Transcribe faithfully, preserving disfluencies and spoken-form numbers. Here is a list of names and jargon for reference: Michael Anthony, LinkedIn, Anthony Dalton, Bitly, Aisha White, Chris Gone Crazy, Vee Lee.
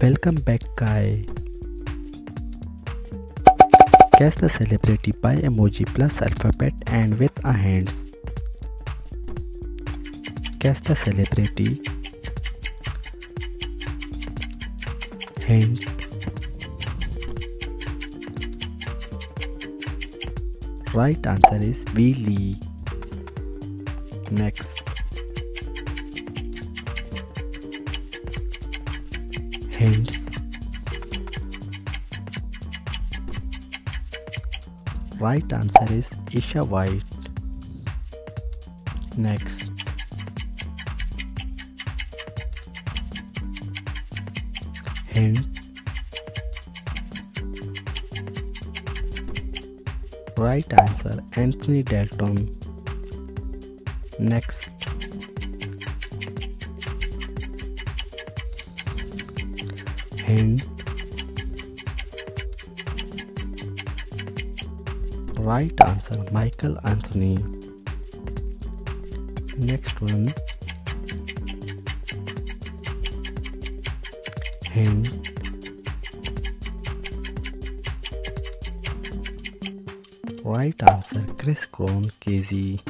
Welcome back, guy. Guess the celebrity by emoji plus alphabet and with a hands. Guess the celebrity. Hand. Right answer is Vee Lee. Next. Hands. Right answer is Aisha White. Next. Hand. Right answer Anthony Dalton. Next. Hand. Right answer Michael Anthony. Next one. Hand. Right answer Chris Gone Crazy.